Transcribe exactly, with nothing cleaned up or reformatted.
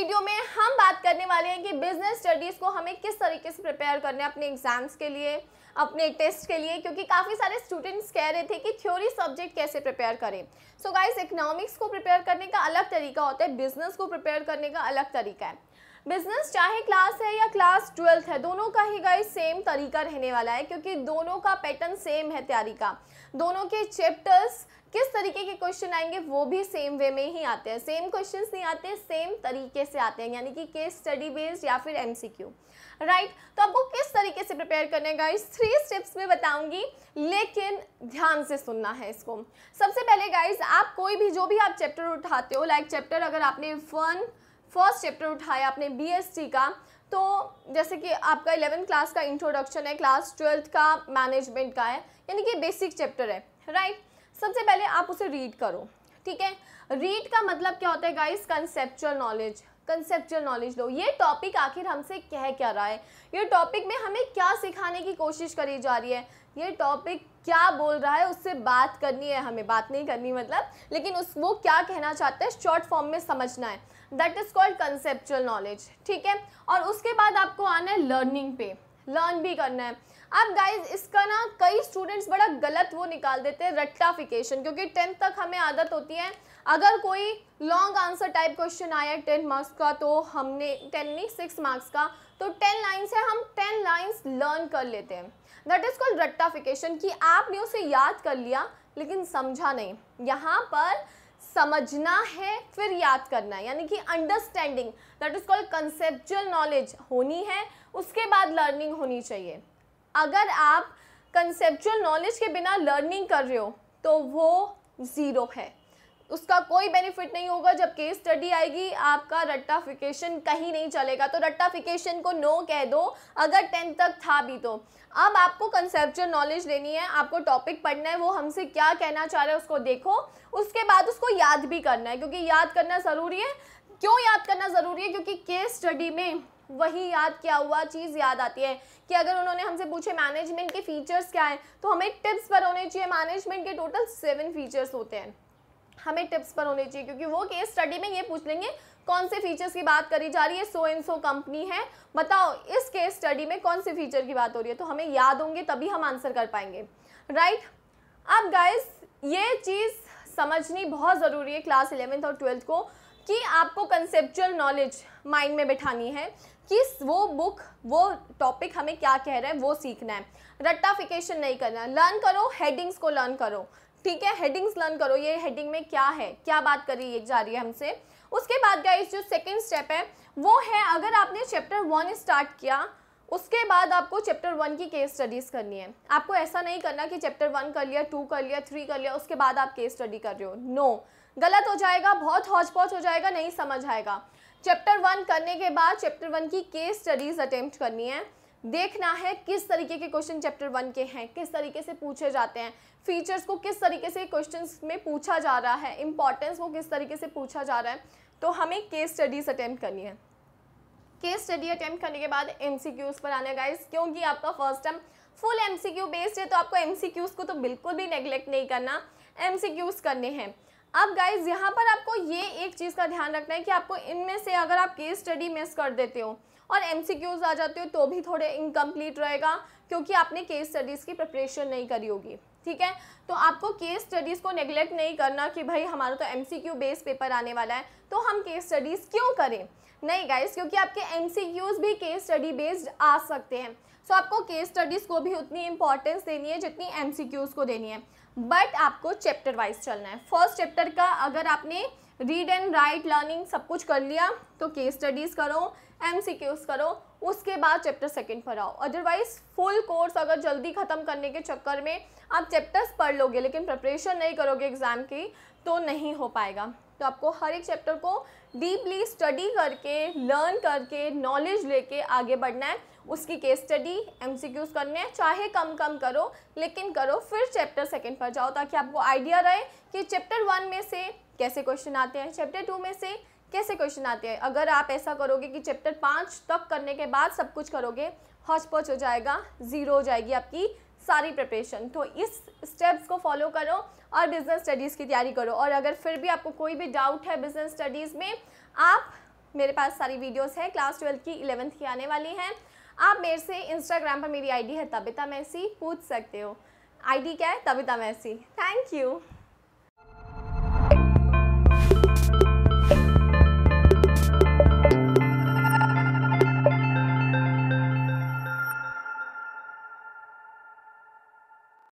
Video में हम बात करने वाले हैं कि बिजनेस स्टडीज़ को हमें किस तरीके से प्रिपेयर करना है अपने एग्जाम्स के लिए, अपने टेस्ट के लिए, क्योंकि काफ़ी सारे स्टूडेंट्स कह रहे थे कि थ्योरी सब्जेक्ट कैसे प्रिपेयर करें। सो गाइस, इकोनॉमिक्स को प्रिपेयर करने का अलग तरीका होता है, बिजनेस को प्रिपेयर करने का अलग तरीका है। बिजनेस चाहे क्लास है या क्लास ट्वेल्थ है, दोनों का ही गाइस सेम तरीका रहने वाला है, क्योंकि दोनों का पैटर्न सेम है तैयारी का। दोनों के चैप्टर्स किस तरीके के क्वेश्चन आएंगे वो भी सेम वे में ही आते हैं, सेम क्वेश्चंस नहीं आते, सेम तरीके से आते हैं, यानी कि केस स्टडी बेस्ड या फिर एमसीक्यू, राइट। तो आपको किस तरीके से प्रिपेयर करना है गाइस, थ्री स्टेप्स में बताऊंगी, लेकिन ध्यान से सुनना है इसको। सबसे पहले गाइस, आप कोई भी जो भी आप चैप्टर उठाते हो, लाइक चैप्टर अगर आपने वन फर्स्ट चैप्टर उठाया आपने बीएसटी का, तो जैसे कि आपका इलेवेंथ क्लास का इंट्रोडक्शन है, क्लास ट्वेल्थ का मैनेजमेंट का है, यानी कि बेसिक चैप्टर है, राइट। सबसे पहले आप उसे रीड करो, ठीक है। रीड का मतलब क्या होता है guys, conceptual knowledge, conceptual knowledge लो। ये टॉपिक आखिर हमसे कह क्या रहा है, ये टॉपिक में हमें क्या सिखाने की कोशिश करी जा रही है, ये टॉपिक क्या बोल रहा है, उससे बात करनी है हमें, बात नहीं करनी मतलब, लेकिन उस वो क्या कहना चाहता है शॉर्ट फॉर्म में समझना है, that is called conceptual knowledge, ठीक है। और उसके बाद आपको आना है लर्निंग पे, लर्न भी करना है। अब गाइज इसका ना कई स्टूडेंट्स बड़ा गलत वो निकाल देते हैं, रट्टाफिकेशन, क्योंकि टेंथ तक हमें आदत होती है, अगर कोई लॉन्ग आंसर टाइप क्वेश्चन आया टेन मार्क्स का, तो हमने टेन नहीं सिक्स मार्क्स का, तो टेन लाइन्स है, हम टेन लाइन्स लर्न कर लेते हैं, दैट इज़ कॉल्ड रट्टाफिकेशन, कि आपने उसे याद कर लिया लेकिन समझा नहीं। यहाँ पर समझना है फिर याद करना है, यानी कि understanding, that is called conceptual knowledge होनी है, उसके बाद लर्निंग होनी चाहिए। अगर आप कंसेप्चुअल नॉलेज के बिना लर्निंग कर रहे हो तो वो ज़ीरो है, उसका कोई बेनिफिट नहीं होगा। जब केस स्टडी आएगी आपका रट्टाफिकेशन कहीं नहीं चलेगा, तो रट्टाफिकेशन को नो कह दो अगर टेंथ तक था भी तो। अब आपको कंसेप्चुअल नॉलेज लेनी है, आपको टॉपिक पढ़ना है, वो हमसे क्या कहना चाह रहे हैं उसको देखो, उसके बाद उसको याद भी करना है, क्योंकि याद करना ज़रूरी है। क्यों याद करना ज़रूरी है, क्योंकि केस स्टडी में वही याद क्या हुआ चीज़ याद आती है, कि अगर उन्होंने हमसे पूछे मैनेजमेंट के फीचर्स क्या हैं, तो हमें टिप्स पर होने चाहिए। मैनेजमेंट के टोटल सेवन फीचर्स होते हैं, हमें टिप्स पर होने चाहिए, क्योंकि वो केस स्टडी में ये पूछ लेंगे कौन से फीचर्स की बात करी जा रही है, सो एंड सो कंपनी है, बताओ इस केस स्टडी में कौन से फीचर की बात हो रही है, तो हमें याद होंगे तभी हम आंसर कर पाएंगे, राइट। अब गाइस ये चीज़ समझनी बहुत ज़रूरी है क्लास इलेवेंथ और ट्वेल्थ को, कि आपको कंसेप्चुअल नॉलेज माइंड में बिठानी है, कि वो बुक वो टॉपिक हमें क्या कह रहा है वो सीखना है, रट्टाफिकेशन नहीं करना। लर्न करो, हेडिंग्स को लर्न करो, ठीक है, हेडिंग्स लर्न करो, ये हेडिंग में क्या है, क्या बात करी जा रही है हमसे। उसके बाद गाइस जो सेकंड स्टेप है वो है, अगर आपने चैप्टर वन स्टार्ट किया, उसके बाद आपको चैप्टर वन की केस स्टडीज़ करनी है। आपको ऐसा नहीं करना कि चैप्टर वन कर लिया, टू कर लिया, थ्री कर लिया, उसके बाद आप केस स्टडी कर रहे हो, नो, गलत हो जाएगा, बहुत हौच-पौच हो जाएगा, नहीं समझ आएगा। चैप्टर वन करने के बाद चैप्टर वन की केस स्टडीज़ अटेम्प्ट करनी है, देखना है किस तरीके के क्वेश्चन चैप्टर वन के हैं, किस तरीके से पूछे जाते हैं, फीचर्स को किस तरीके से क्वेश्चंस में पूछा जा रहा है, इंपॉर्टेंस को किस तरीके से पूछा जा रहा है, तो हमें केस स्टडीज अटेम्प्ट करनी है। केस स्टडी अटेम्प्ट करने के बाद एमसीक्यूज़ पर आना है गाइस, क्योंकि आपका first term full MCQ based है, तो आपको एमसीक्यूज़ को तो बिल्कुल भी नेग्लेक्ट नहीं करना, एमसीक्यूज़ करने हैं। अब गाइज यहाँ पर आपको ये एक चीज़ का ध्यान रखना है कि आपको इनमें से अगर आप केस स्टडी मिस कर देते हो और एमसीक्यूज़ आ जाते हो तो भी थोड़े इनकम्प्लीट रहेगा, क्योंकि आपने केस स्टडीज़ की प्रिपरेशन नहीं करी होगी, ठीक है। तो आपको केस स्टडीज़ को नेगलेक्ट नहीं करना कि भाई हमारा तो एमसीक्यू बेस्ड पेपर आने वाला है तो हम केस स्टडीज़ क्यों करें, नहीं गाइस, क्योंकि आपके एमसीक्यूज़ भी केस स्टडी बेस्ड आ सकते हैं। सो आपको केस स्टडीज़ को भी उतनी इंपॉर्टेंस देनी है जितनी एमसीक्यूज़ को देनी है, बट आपको चैप्टर वाइज चलना है। फर्स्ट चैप्टर का अगर आपने रीड एंड राइट लर्निंग सब कुछ कर लिया तो केस स्टडीज़ करो, एमसीक्यूज़ करो, उसके बाद चैप्टर सेकंड पर आओ। अदरवाइज़ फुल कोर्स अगर जल्दी ख़त्म करने के चक्कर में आप चैप्टर्स पढ़ लोगे लेकिन प्रिपरेशन नहीं करोगे एग्ज़ाम की तो नहीं हो पाएगा। तो आपको हर एक चैप्टर को डीपली स्टडी करके, लर्न करके, नॉलेज लेके आगे बढ़ना है, उसकी केस स्टडी, एमसीक्यूज़ करने हैं, चाहे कम कम करो लेकिन करो, फिर चैप्टर सेकंड पर जाओ, ताकि आपको आइडिया रहे कि चैप्टर वन में से कैसे क्वेश्चन आते हैं, चैप्टर टू में से कैसे क्वेश्चन आते हैं। अगर आप ऐसा करोगे कि चैप्टर पाँच तक करने के बाद सब कुछ करोगे, हौच-पौच हो जाएगा, ज़ीरो हो जाएगी आपकी सारी प्रिपरेशन। तो इस स्टेप्स को फॉलो करो और बिज़नेस स्टडीज़ की तैयारी करो। और अगर फिर भी आपको कोई भी डाउट है बिज़नेस स्टडीज़ में, आप मेरे पास सारी वीडियोस हैं क्लास ट्वेल्थ की, इलेवेंथ की आने वाली हैं। आप मेरे से इंस्टाग्राम पर मेरी आईडी है तबिता मैसी पूछ सकते हो। आईडी क्या है? Tabitha Massey. Thank you.